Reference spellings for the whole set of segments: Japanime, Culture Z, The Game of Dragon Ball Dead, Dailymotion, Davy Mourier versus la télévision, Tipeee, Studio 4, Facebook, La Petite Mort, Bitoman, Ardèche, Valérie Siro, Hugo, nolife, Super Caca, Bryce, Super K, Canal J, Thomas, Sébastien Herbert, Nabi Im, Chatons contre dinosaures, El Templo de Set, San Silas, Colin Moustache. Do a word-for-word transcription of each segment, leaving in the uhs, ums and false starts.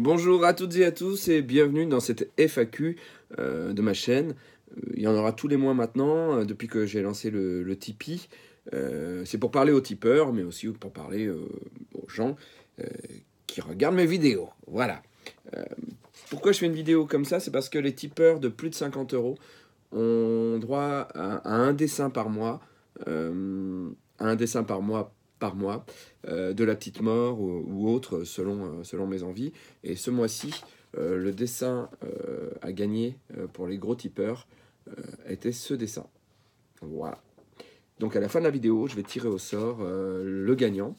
Bonjour à toutes et à tous et bienvenue dans cette F A Q euh, de ma chaîne. Il y en aura tous les mois maintenant, euh, depuis que j'ai lancé le, le Tipeee. Euh, c'est pour parler aux tipeurs, mais aussi pour parler euh, aux gens euh, qui regardent mes vidéos. Voilà. Euh, pourquoi je fais une vidéo comme ça? C'est parce que les tipeurs de plus de cinquante euros ont droit à, à un dessin par mois, euh, à un dessin par mois par mois, euh, de La Petite Mort ou, ou autre, selon, euh, selon mes envies. Et ce mois-ci, euh, le dessin euh, à gagner euh, pour les gros tipeurs euh, était ce dessin. Voilà. Donc à la fin de la vidéo, je vais tirer au sort euh, le gagnant.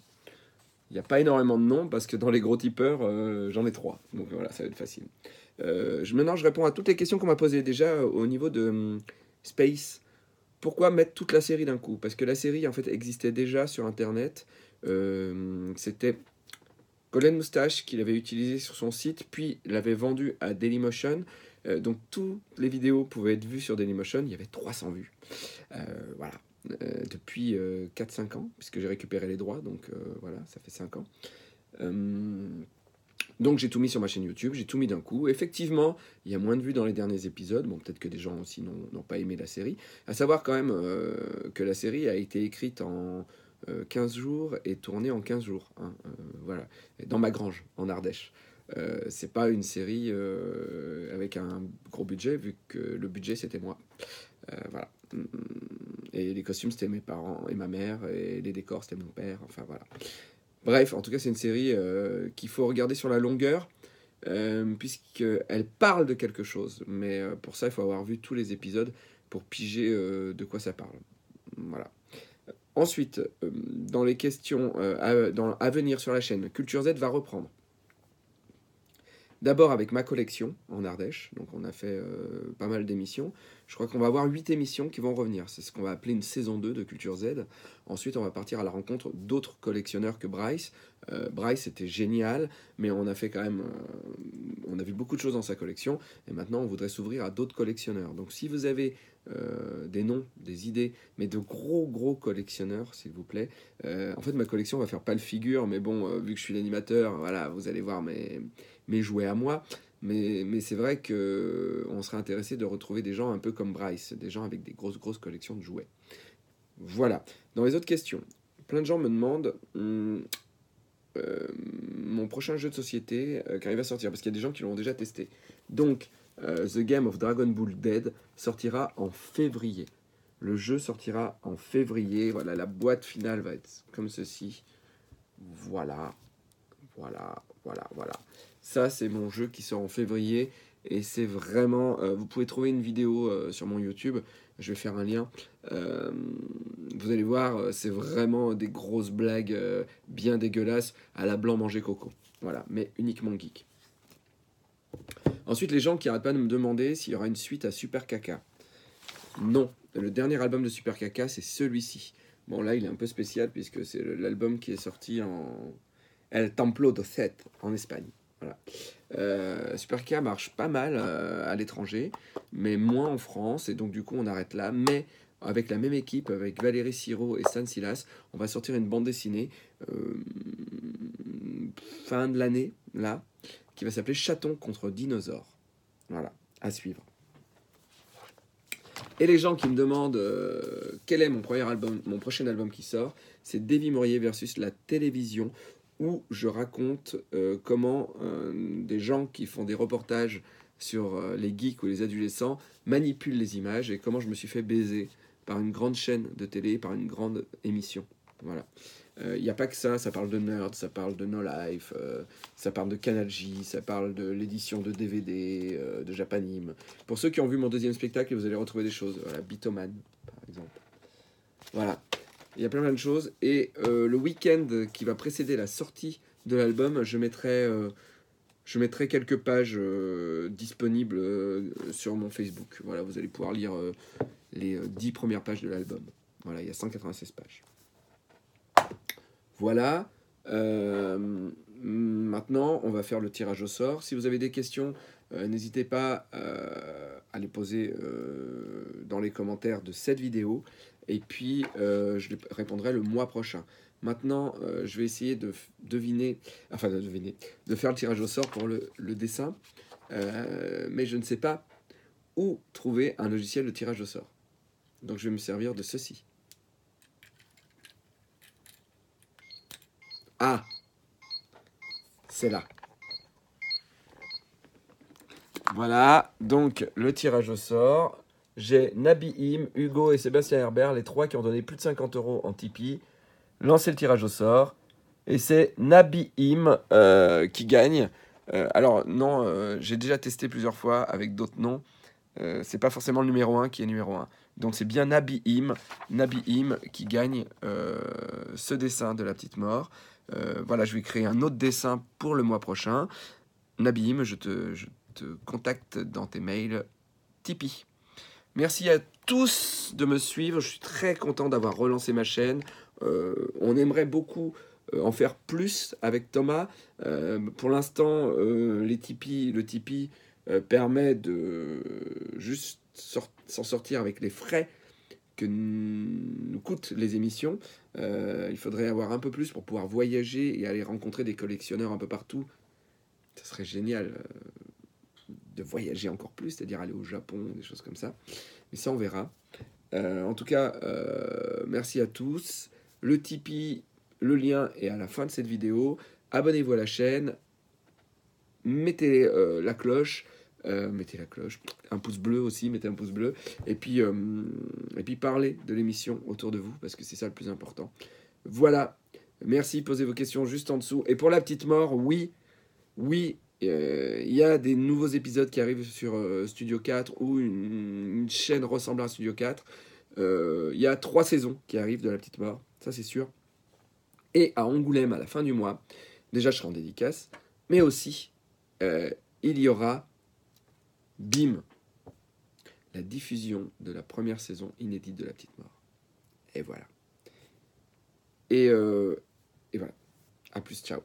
Il n'y a pas énormément de noms, parce que dans les gros tipeurs, euh, j'en ai trois. Donc voilà, ça va être facile. Euh, maintenant, je réponds à toutes les questions qu'on m'a posées déjà au niveau de hum, Space. Pourquoi mettre toute la série d'un coup? Parce que la série, en fait, existait déjà sur Internet. Euh, C'était Colin Moustache qui l'avait utilisé sur son site, puis l'avait vendu à Dailymotion. Euh, donc, toutes les vidéos pouvaient être vues sur Dailymotion. Il y avait trois cents vues. Euh, voilà. Euh, depuis euh, quatre à cinq ans, puisque j'ai récupéré les droits. Donc, euh, voilà, ça fait cinq ans. Euh, donc, j'ai tout mis sur ma chaîne YouTube. J'ai tout mis d'un coup. Effectivement, il y a moins de vues dans les derniers épisodes. Bon, peut-être que des gens aussi n'ont pas aimé la série. À savoir quand même euh, que la série a été écrite en euh, quinze jours et tournée en quinze jours. Hein, euh, voilà, dans ma grange, en Ardèche. Euh, c'est pas une série euh, avec un gros budget, vu que le budget, c'était moi. Euh, voilà. Et les costumes, c'était mes parents et ma mère. Et les décors, c'était mon père. Enfin, voilà. Bref, en tout cas, c'est une série euh, qu'il faut regarder sur la longueur, euh, puisqu'elle parle de quelque chose. Mais euh, pour ça, il faut avoir vu tous les épisodes pour piger euh, de quoi ça parle. Voilà. Ensuite, euh, dans les questions euh, à, dans, à venir sur la chaîne, Culture Z va reprendre. D'abord avec ma collection en Ardèche. Donc on a fait euh, pas mal d'émissions. Je crois qu'on va avoir huit émissions qui vont revenir. C'est ce qu'on va appeler une saison deux de Culture Z. Ensuite, on va partir à la rencontre d'autres collectionneurs que Bryce. Euh, Bryce était génial, mais on a fait quand même... Euh, on a vu beaucoup de choses dans sa collection. Et maintenant, on voudrait s'ouvrir à d'autres collectionneurs. Donc si vous avez euh, des noms, des idées, mais de gros, gros collectionneurs, s'il vous plaît. Euh, en fait, ma collection va faire pas le figure, mais bon, euh, vu que je suis l'animateur, voilà, vous allez voir mes... mes jouets à moi, mais, mais c'est vrai qu'on serait intéressé de retrouver des gens un peu comme Bryce, des gens avec des grosses, grosses collections de jouets. Voilà. Dans les autres questions, plein de gens me demandent hum, euh, mon prochain jeu de société euh, quand il va sortir, parce qu'il y a des gens qui l'ont déjà testé. Donc, euh, The Game of Dragon Ball Dead sortira en février. Le jeu sortira en février. Voilà, la boîte finale va être comme ceci. Voilà. Voilà, voilà, voilà. Ça, c'est mon jeu qui sort en février. Et c'est vraiment... Euh, vous pouvez trouver une vidéo euh, sur mon YouTube. Je vais faire un lien. Euh, vous allez voir, c'est vraiment des grosses blagues euh, bien dégueulasses à la blanc manger coco. Voilà, mais uniquement geek. Ensuite, les gens qui n'arrêtent pas de me demander s'il y aura une suite à Super Caca. Non, le dernier album de Super Caca, c'est celui-ci. Bon, là, il est un peu spécial puisque c'est l'album qui est sorti en... El Templo de Set, en Espagne. Voilà. Euh, Super K marche pas mal euh, à l'étranger, mais moins en France, et donc du coup on arrête là. Mais avec la même équipe, avec Valérie Siro et San Silas, on va sortir une bande dessinée euh, fin de l'année, là, qui va s'appeler Chatons contre dinosaures. Voilà, à suivre. Et les gens qui me demandent euh, quel est mon premier album, mon prochain album qui sort, c'est Davy Mourier versus la télévision, où je raconte euh, comment euh, des gens qui font des reportages sur euh, les geeks ou les adolescents manipulent les images et comment je me suis fait baiser par une grande chaîne de télé, par une grande émission. Voilà. Il n'y a pas que ça, ça parle de Nerd, ça parle de No Life, euh, ça parle de Canal J, ça parle de l'édition de D V D, euh, de Japanime. Pour ceux qui ont vu mon deuxième spectacle, vous allez retrouver des choses. Voilà, Bitoman, par exemple. Voilà. Il y a plein, plein de choses. Et euh, le week-end qui va précéder la sortie de l'album, je mettrai, euh, je mettrai quelques pages euh, disponibles euh, sur mon Facebook. Voilà, vous allez pouvoir lire euh, les euh, dix premières pages de l'album. Voilà, il y a cent quatre-vingt-seize pages. Voilà. Euh, maintenant, on va faire le tirage au sort. Si vous avez des questions, euh, n'hésitez pas euh, à les poser euh, dans les commentaires de cette vidéo. Et puis, euh, je répondrai le mois prochain. Maintenant, euh, je vais essayer de deviner, enfin de deviner, de faire le tirage au sort pour le, le dessin. Euh, mais je ne sais pas où trouver un logiciel de tirage au sort. Donc je vais me servir de ceci. Ah, c'est là. Voilà, donc le tirage au sort. J'ai Nabi Im, Hugo et Sébastien Herbert, les trois qui ont donné plus de cinquante euros en Tipeee. Lancez le tirage au sort. Et c'est Nabi Im euh, qui gagne. Euh, alors non, euh, j'ai déjà testé plusieurs fois avec d'autres noms. Euh, c'est pas forcément le numéro un qui est numéro un. Donc c'est bien Nabi Im, Nabi Im qui gagne euh, ce dessin de La Petite Mort. Euh, voilà, je vais créer un autre dessin pour le mois prochain. Nabi Im, je te, je te contacte dans tes mails Tipeee. Merci à tous de me suivre. Je suis très content d'avoir relancé ma chaîne. Euh, on aimerait beaucoup euh, en faire plus avec Thomas. Euh, pour l'instant, euh, les Tipeee, le Tipeee euh, permet de euh, juste sort- s'en sortir avec les frais que nous coûtent les émissions. Euh, il faudrait avoir un peu plus pour pouvoir voyager et aller rencontrer des collectionneurs un peu partout. Ça serait génial. Euh, de voyager encore plus, c'est-à-dire aller au Japon, des choses comme ça. Mais ça, on verra. Euh, en tout cas, euh, merci à tous. Le Tipeee, le lien est à la fin de cette vidéo. Abonnez-vous à la chaîne. Mettez euh, la cloche. Euh, mettez la cloche. Un pouce bleu aussi, mettez un pouce bleu. Et puis, euh, et puis parlez de l'émission autour de vous, parce que c'est ça le plus important. Voilà. Merci. Posez vos questions juste en dessous. Et pour La Petite Mort, oui, oui, il euh, y a des nouveaux épisodes qui arrivent sur euh, Studio quatre ou une, une chaîne ressemblant à Studio quatre. Il euh, y a trois saisons qui arrivent de La Petite Mort, ça c'est sûr. Et à Angoulême, à la fin du mois, déjà je serai en dédicace, mais aussi euh, il y aura bim, la diffusion de la première saison inédite de La Petite Mort. Et voilà. Et, euh, et voilà. À plus, ciao.